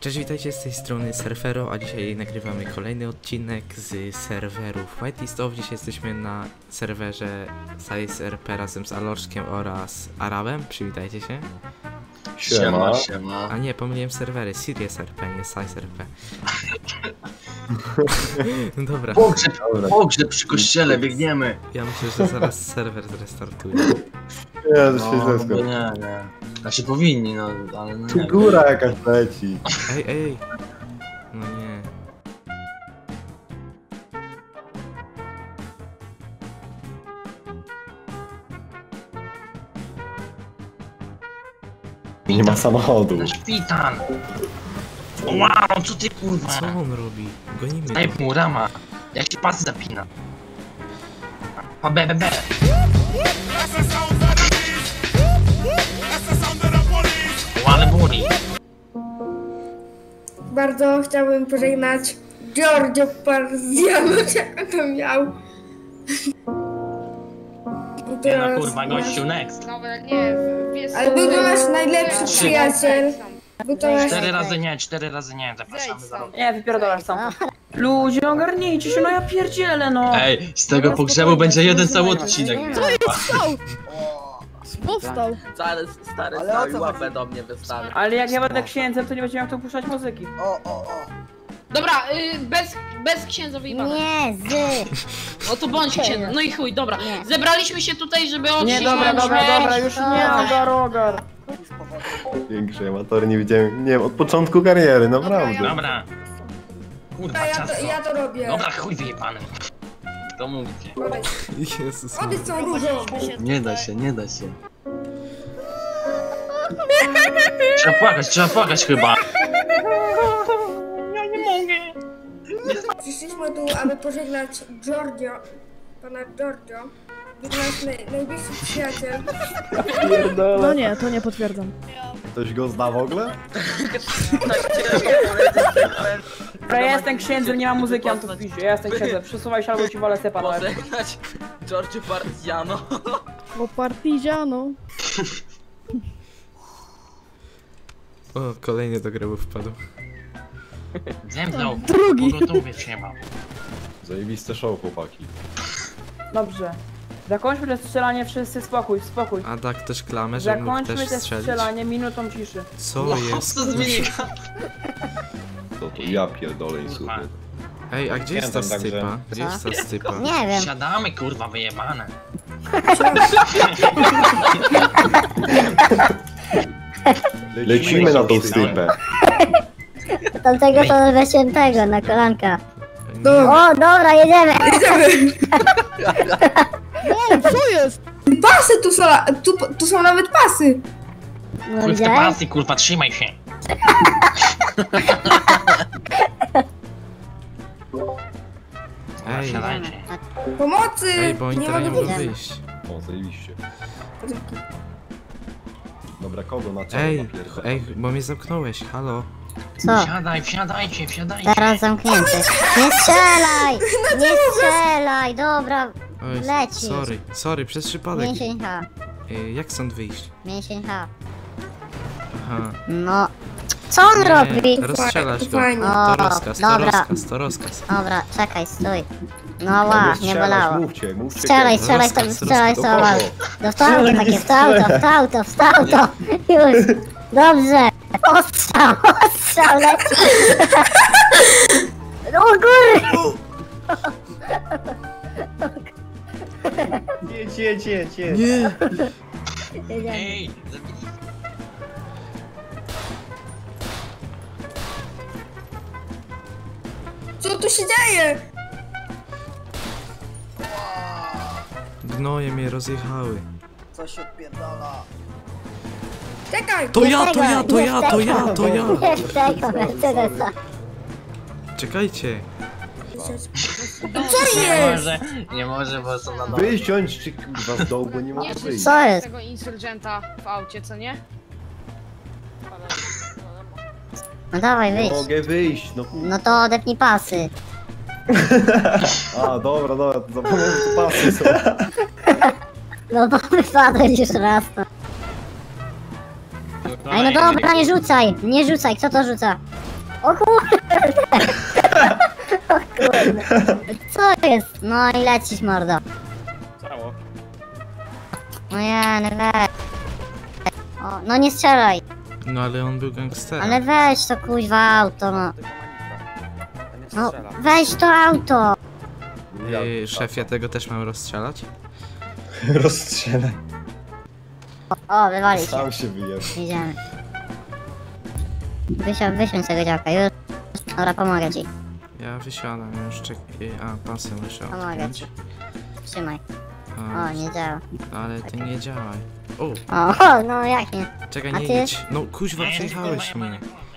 Cześć, witajcie, z tej strony Serfero, a dzisiaj nagrywamy kolejny odcinek z serwerów Whitelist of. Dzisiaj jesteśmy na serwerze SizeRP razem z Alorskiem oraz Arabem. Przywitajcie się. Siema, siema. A nie, pomyliłem serwery, SiriusRP, nie SizeRP. Dobra. Pogrzeb przy kościele, biegniemy. Ja myślę, że zaraz serwer zrestartuje. Ja to się zeskocz. Znaczy powinni, no, ale no nie. Tu góra jakaś leci. Ej. No nie. Nie ma samochodu. Na szpital. Wow, co ty kurwa? Co on robi? Gonimy. Daj mu rama. Jak się pas zapina. Pa be. Bardzo chciałbym pożegnać Giorgio Parziano, jak to miał. No kurwa, gościu, next. Ale był to nasz najlepszy przyjaciel. 4 razy nie, zapraszamy za rok. Nie, wypierdolę sam. Ludzie, ogarnijcie się, no ja pierdzielę, no. Ej, z tego pogrzebu będzie jeden cały odcinek. Co jest to? Powstał! Stary łapę do mnie wystawi. Ale jak ja będę księdzem, to nie będziemy miał to puszczać muzyki. Dobra, bez księdza wyjebane. Nie, no to bądź księdza, no i chuj, dobra. Zebraliśmy się tutaj, żeby odcisnąć. Nie, dobra, już nie, ogar. Większy amator nie widziałem, nie wiem, od początku kariery, naprawdę. Dobra. Kurwa, ja to robię. Dobra, chuj wyjebane. To mówicie. Jezus. Obie są różne. Nie da się. Trzeba płakać chyba. Ja nie mogę. Przyszliśmy tu, aby pożegnać Giorgio. Pana Giorgio. Był nasz najbliższy przyjaciel. No nie, to nie potwierdzam. Ktoś go zna w ogóle? Ja jestem księdzem, nie mam muzyki, on to widzi. Ja jestem księdzem, przesuwaj się albo ci wolę sepa. Pożegnać Giorgio Parziano. O Partiziano. O, kolejny do grebu wpadł. Zemdlał. Drugi. Pogotowiec nie mam. Zajebiste show, chłopaki. Dobrze. Zakończmy to strzelanie, wszyscy spokój. A tak też klamę, żeby mógł też strzelić. Zakończmy to strzelanie minutą ciszy. Co jest? Co to ja pierdolę i słuchaj. Ej, a gdzie jest ta stypa? Gdzie jest ta stypa? Nie wiem. Siadamy kurwa wyjebane. Lecimy na tą stypę. Tamtego to weźmy tego, na kolanka. O, dobra, jedziemy. Wow, co jest? Pasy tu są nawet pasy. Kurwa, te pasy, kurwa, trzymaj się. Ej, pomocy! Ej, bo oni nie mogą wyjść. O, zajebiście. Dobra, kogo na czele? Ej, bo mnie zamknąłeś, halo. Co? Wsiadajcie. Teraz zamknięty. Nie strzelaj, dobra. Leci. Sorry, przez przypadek. Mięsień H. Jak stąd wyjść? Mięsień H. Aha. No. Co on robi? Rozstrzelasz go. O, to rozkaz. Dobra, czekaj, stój. No ła, nie bolało. Strzelaj. W to auto. Już. Dobrze. Ostrzał, leci. O góry! Jedź. Nie. Ej, zabij. Co tu się dzieje? Gnoje mnie rozjechały. Coś odpierdala. Czekaj! To ja! Czekajcie! Co jest? Nie może, bo są na dole. Wysiądźcie kurwa z dołu, bo nie mogę wyjść. Co jest? Tego insurgenta w aucie, co nie? No dawaj, wyjść. Mogę wyjść, no. No to odepnij pasy. A, dobra, to zapomnę, to pasy są. No bo wypadłem już raz, no. Ej, no dobra, nie rzucaj, kto to rzuca? O kurde! O kurde! Co jest? No i lecisz, mordo. Cało. No ja, no weź. O, no nie strzelaj. No ale on był gangsterem. Ale weź to kuźwa auto, no. No weź to auto. Szef, ja tego też mam rozstrzelać? Rozstrzelaj. O, wywali się. Sam się wyjebał. Idziemy. Wysiądź tego działka, już. Dobra, pomogę ci. Ja wysiadam już, czekaj. A, pasy muszę odpiąć. Pomogę ci. Trzymaj. O, nie działa. Ale ty nie działaj. O, no jak nie? Czekaj, nie jedź. No kuźwa, przejechałeś mnie.